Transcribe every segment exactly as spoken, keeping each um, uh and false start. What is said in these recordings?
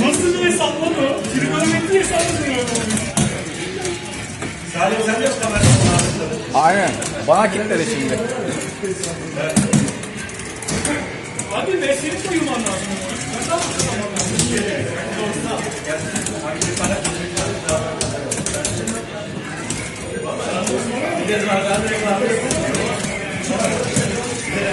Nasıl bir hesapladı o? Trigonometri hesapladı. Salim sen yok kamerada. Aynen. Bana kilitledi şimdi. Abi mesleğini koyulman lazım. Nasıl koyulman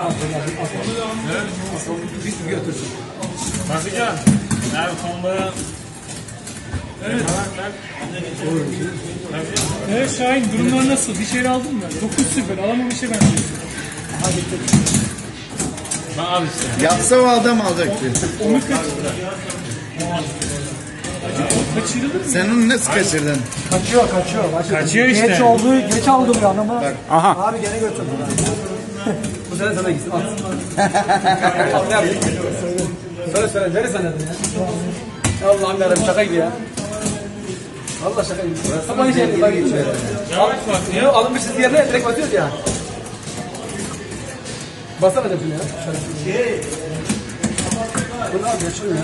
Ama biz götürsün. Nasıl ya? Nerede sonunda? Evet. Evet Şahin durumlar nasıl? Bir şey aldın mı? dokuz sıfır alamam bir şey ben. Abi işte. Yapsa o adam alacaktı. Onu kaçırdı. Sen onu nasıl kaçırdın? Kaçıyor, kaçıyor. Başladım. Kaçıyor işte. Geç oldu, geç aldım ya ama. Aha. Abi gene götürdüm. Bu sene sana gitsin. At. At ne yapayım? Söyle söyle. Nereye sanırdın ya? Allah'ım yarabbim şaka gibi ya. Valla şaka gibi. Sabah işe yapayım. Yavaş bak. Alınmışız yerine direkt basıyoruz ya. Basana dedim ya. Şey. Bu ne abi açılıyor ya?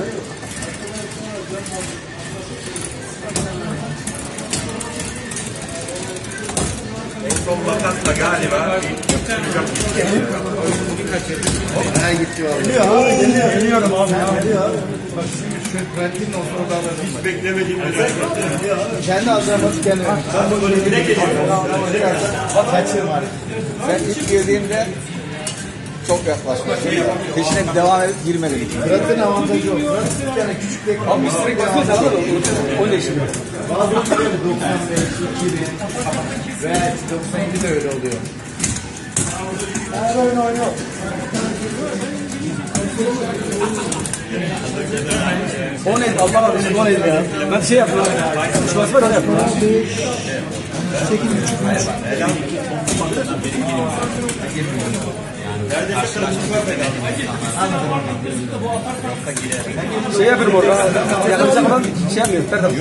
Son vakatla galiba. Ha gitti abi. Geliyor, geliyorum abi. Geliyor. Bak şimdi şu Trent'in o sorularını hiç beklemediğim bir şey. Kendi adına basıp geliyor. Ben bu böyle bile geliyorum. Kaçırma. Ben ilk girdiğimde çok yaklaşmış. Peşine devam edip girmedim. Fırat'ın avantajı yok. Fırat yani küçük bir kalmış. Fırat'ın avantajı yok. Öyle işim yok. Bazı ülkeleri doksan sekiz, iki bin ve doksan iki de öyle oluyor. Her oyun oynuyor. O neydi? Allah adını o neydi ya? Ben şey yapıyorum. Şu asma da yapıyorum. sekiz buçuk neyse. Şey yapıyorum orada. Yakınacak olan şey yapmıyorum.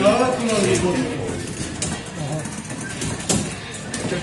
Yok. Çok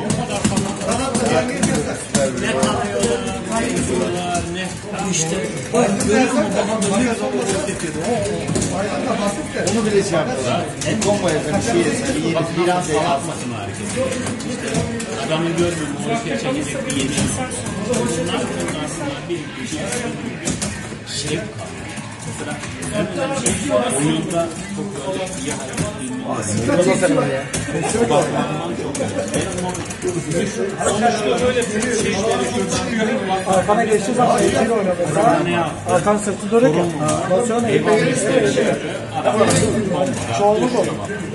kalıyor, ne işte. Bak görüyorsun daha dönüyor. Onu bile şey yapıyorlar. En bomba yapar bir şey yesin. Biraz daha atmasın hareketi. Adamı görmüyorum. Oraya çekecek bir yemeği. Bunlar aslında bir şey. Şevk kalıyor. Mesela oyunda çok böyle iyi hareket arkana geçeceğiz ama eğitim oynamayız. Arkan sırtı dönük ya. Basıyon eğitim oynamayız. Çoğunluk olur.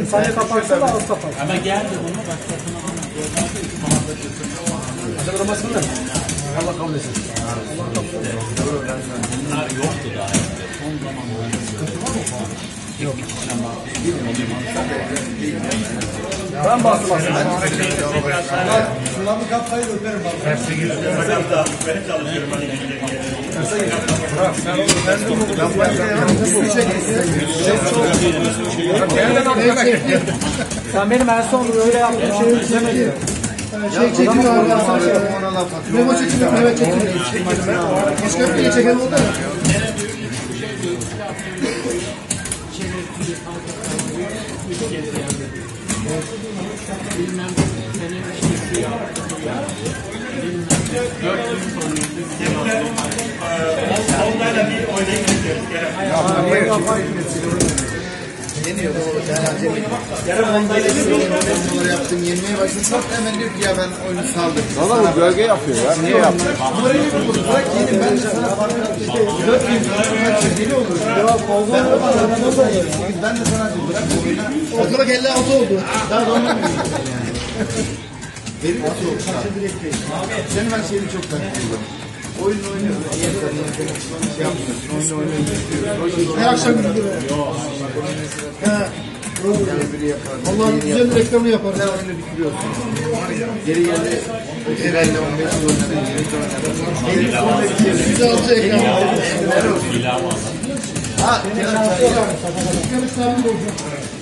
İnsanı kaparsa da az kapar. Ama geldi bunu başkasına anlayın. Acaba da basın da. Allah kabul etsin. Bunlar yoktu daha. Son zamanlarda sıkıntı var mı? Yok. Ben basmaz. Şundan bir kaptayı öperim. Terse giriyorum. Terse giriyorum. Sen benim en son öyle yaptığım şeyi izlemedin. Şey çekiliyor abi. Memo çekiliyor, Mehmet çekiliyor. Başka bir çeken oldu ya. Bilmem senin işi ya. Bilmem onlarla bir oynaya gideceğiz. Yeniyor bu. Yani acemi. Yarın onda yeniyor. Yaptın, yenmeye başlasak hemen diyor ki ya ben oyunu saldım. Valla bu gölge yapıyor ya. Niye yaptın? Burayı bir bırak yedim. Ben sana bakıyorum. İşte dört bin lira çekili olur. Ben de sana yedim. Ben de sana yedim. Bırak bu oyunu. Ortalık elli altı oldu. Daha da ondan mı? Benim de çok saçma direkt değil. Senin ben şeyini çok takıyorum. Oyun oynuyoruz. Şey yapmıyoruz. Oyun oynuyoruz. Her akşam gidiyor. Allah'ın güzel reklamı yapar. Ne oyunu bitiriyorsun? Geri geldi. Herhalde on beş yıl oynadı. Güzel altı ekran. Ha, Türkan'ın sağlığı da olacak.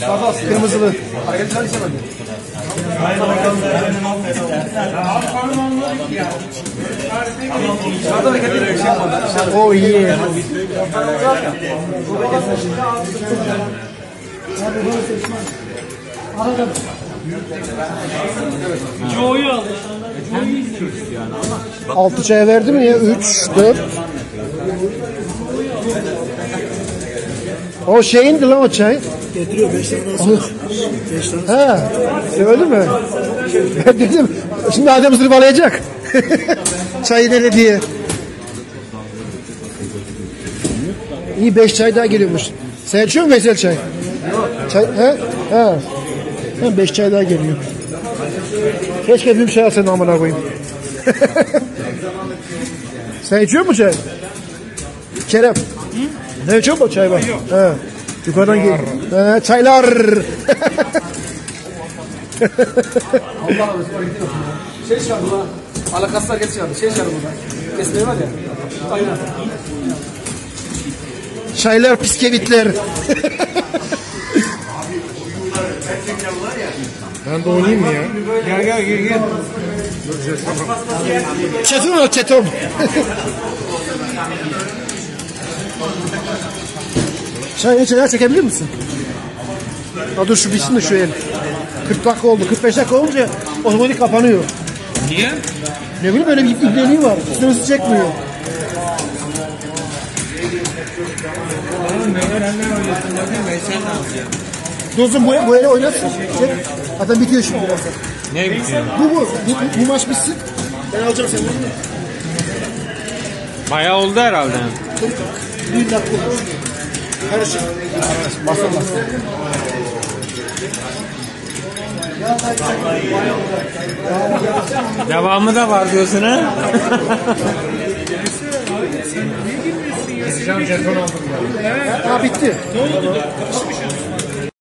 Kafası kırmızılı. Arkadaşlar istemedi. Hayır, oh yeah. Altı çay verdi mi ya? Üç, dört. O şeyindi lan o çay. Getiriyor beş tane sonra. beş tane sonra. He, öyle mi? Ben dedim, şimdi Adem zırvalayacak. Çayı nere diye. İyi beş çay daha geliyormuş. Sen içiyor musun Veysel çay? Çay, he? He. beş çay daha geliyor. Keşke bir şey alsana amına koyayım. Sen içiyor musun çay? Kerem. Ne içiyor mu çay var? He. Yukarıdan gel. Ee, çaylar. Allah şey şarkı lan. Alakaslar geçiyor. Şey şarkı burada. Kesmeyi var ya. Aynen. Çaylar piskevitler. Ben de oynayayım mı ya? Gel gel gel gel. Çetin o çetin. Çay, çay çekebilir misin? Ya dur şu bitsin de şu el. kırk dakika oldu. kırk beş dakika olunca otomatik kapanıyor. Niye? Ne bileyim böyle bir ipleniği var. Sözü çekmiyor. Dostum bu, bu ele oynasın. Çek. Zaten bitiyor şimdi birazdan. Ne bitiyor? Bu bu. Bu, bu maç bitsin. Ben alacağım seni. Bayağı oldu herhalde. bir dakika oldu. Her şey. Masa masa. Devamı da var diyorsun ha? Sen ne gibisin ya? Bitti. Ne oldu?